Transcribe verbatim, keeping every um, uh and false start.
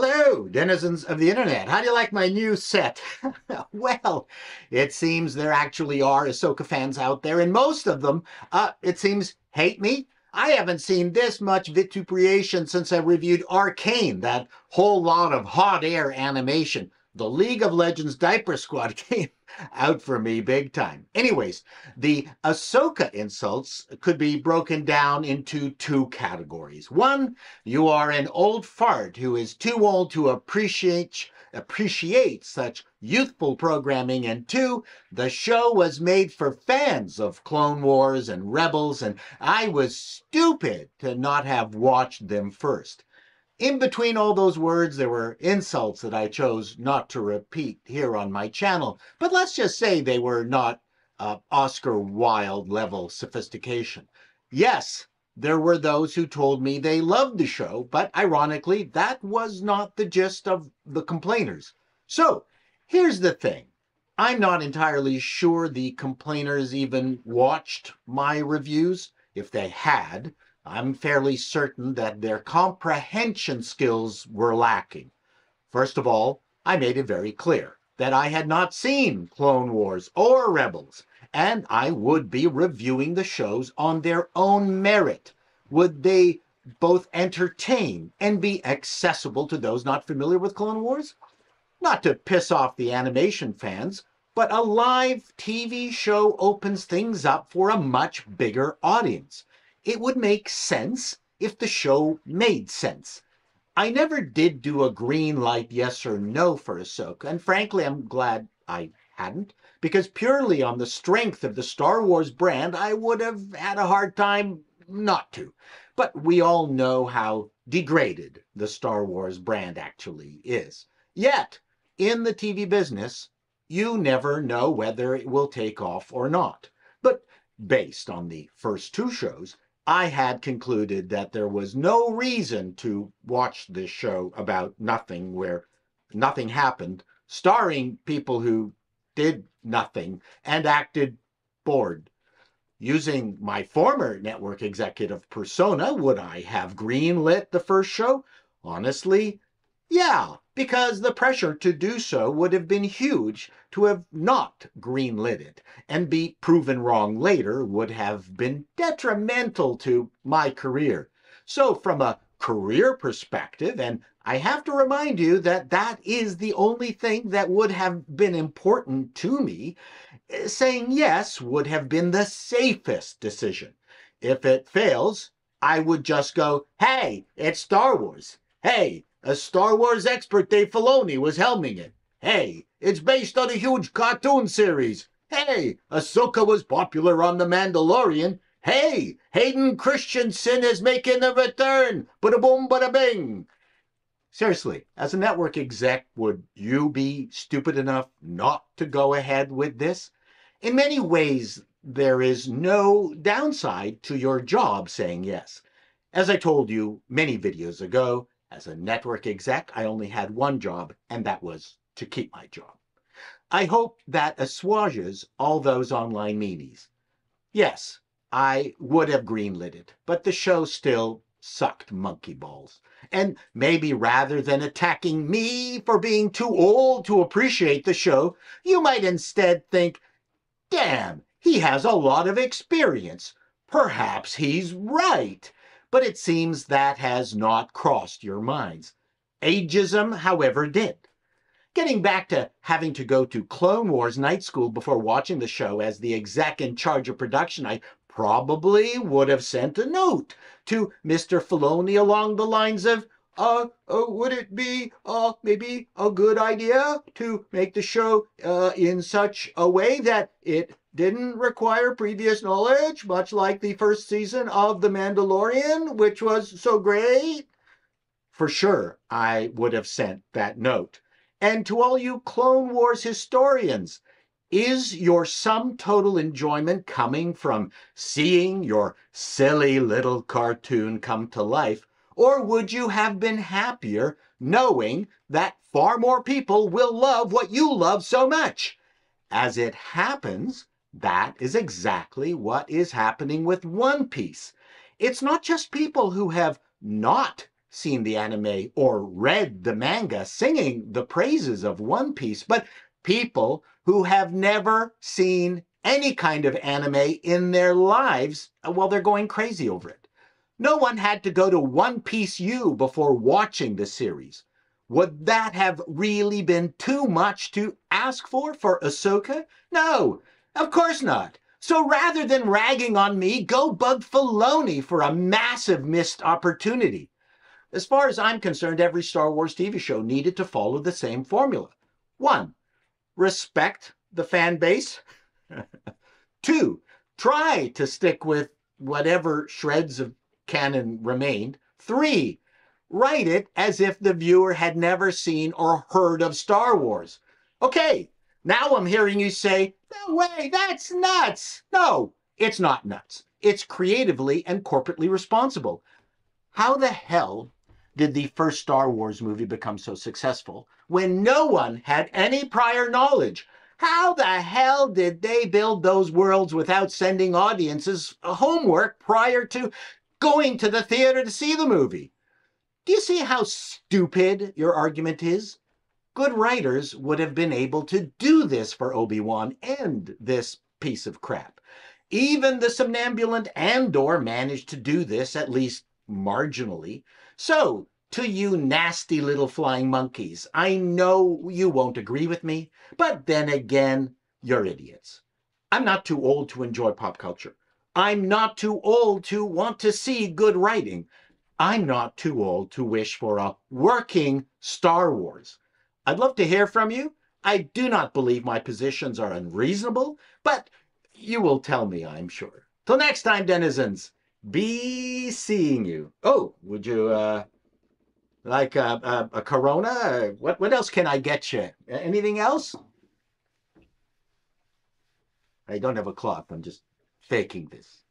Hello, denizens of the internet. How do you like my new set? Well, it seems there actually are Ahsoka fans out there, and most of them, uh, it seems, hate me. I haven't seen this much vituperation since I reviewed Arcane, that whole lot of hot air animation. The League of Legends diaper squad came out for me big time. Anyways, the Ahsoka insults could be broken down into two categories. One, you are an old fart who is too old to appreciate appreciate such youthful programming. And two, the show was made for fans of Clone Wars and Rebels, and I was stupid to not have watched them first. In between all those words, there were insults that I chose not to repeat here on my channel, but let's just say they were not uh, Oscar Wilde level sophistication. Yes, there were those who told me they loved the show, but ironically, that was not the gist of the complainers. So, here's the thing. I'm not entirely sure the complainers even watched my reviews. If they had, I'm fairly certain that their comprehension skills were lacking. First of all, I made it very clear that I had not seen Clone Wars or Rebels, and I would be reviewing the shows on their own merit. Would they both entertain and be accessible to those not familiar with Clone Wars? Not to piss off the animation fans, but a live T V show opens things up for a much bigger audience. It would make sense if the show made sense. I never did do a green light yes or no for Ahsoka, and frankly, I'm glad I hadn't, because purely on the strength of the Star Wars brand, I would have had a hard time not to. But we all know how degraded the Star Wars brand actually is. Yet, in the T V business, you never know whether it will take off or not. But based on the first two shows, I had concluded that there was no reason to watch this show about nothing, where nothing happened, starring people who did nothing and acted bored. Using my former network executive persona, would I have greenlit the first show? Honestly, yeah, because the pressure to do so would have been huge. To have not greenlit it and be proven wrong later would have been detrimental to my career. So from a career perspective, and I have to remind you that that is the only thing that would have been important to me, saying yes would have been the safest decision. If it fails, I would just go, hey, it's Star Wars. Hey, a Star Wars expert, Dave Filoni, was helming it. Hey, it's based on a huge cartoon series. Hey, Ahsoka was popular on The Mandalorian. Hey, Hayden Christensen is making a return. Bada boom, bada bing. Seriously, as a network exec, would you be stupid enough not to go ahead with this? In many ways, there is no downside to your job saying yes. As I told you many videos ago, as a network exec, I only had one job, and that was to keep my job. I hope that assuages all those online meanies. Yes, I would have greenlit it, but the show still sucked monkey balls. And maybe rather than attacking me for being too old to appreciate the show, you might instead think, damn, he has a lot of experience. Perhaps he's right. But it seems that has not crossed your minds. Ageism, however, did. Getting back to having to go to Clone Wars night school before watching the show as the exec in charge of production, I probably would have sent a note to Mister Filoni along the lines of, uh, uh would it be uh, maybe a good idea to make the show uh, in such a way that it didn't require previous knowledge, much like the first season of The Mandalorian, which was so great? For sure, I would have sent that note. And to all you Clone Wars historians, is your sum total enjoyment coming from seeing your silly little cartoon come to life? Or would you have been happier knowing that far more people will love what you love so much? As it happens, that is exactly what is happening with One Piece. It's not just people who have not seen the anime or read the manga singing the praises of One Piece, but people who have never seen any kind of anime in their lives, well, they're going crazy over it. No one had to go to One Piece U before watching the series. Would that have really been too much to ask for for Ahsoka? No, of course not. So rather than ragging on me, go bug Filoni for a massive missed opportunity. As far as I'm concerned, every Star Wars T V show needed to follow the same formula. One, respect the fan base. Two, try to stick with whatever shreds of canon remained. Three, write it as if the viewer had never seen or heard of Star Wars. Okay, now I'm hearing you say, no way, that's nuts. No, it's not nuts. It's creatively and corporately responsible. How the hell did the first Star Wars movie become so successful when no one had any prior knowledge? How the hell did they build those worlds without sending audiences homework prior to going to the theater to see the movie? Do you see how stupid your argument is? Good writers would have been able to do this for Obi-Wan and this piece of crap. Even the somnambulant Andor managed to do this, at least marginally. So, to you nasty little flying monkeys, I know you won't agree with me, but then again, you're idiots. I'm not too old to enjoy pop culture. I'm not too old to want to see good writing. I'm not too old to wish for a working Star Wars. I'd love to hear from you. I do not believe my positions are unreasonable, but you will tell me, I'm sure. Till next time, denizens, be seeing you. Oh, would you uh, like a, a, a Corona? What, what else can I get you? Anything else? I don't have a cloth. I'm just faking this.